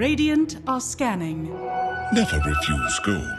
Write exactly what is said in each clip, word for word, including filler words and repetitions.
Radiant are scanning. Never refuse gold.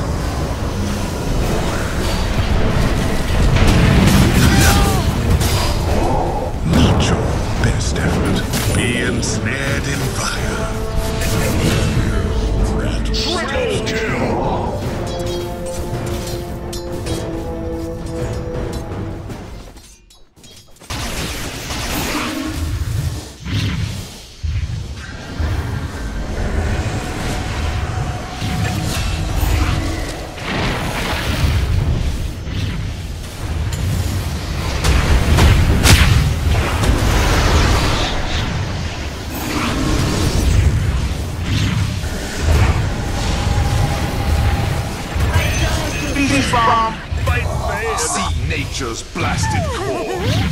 Nature's blasted core.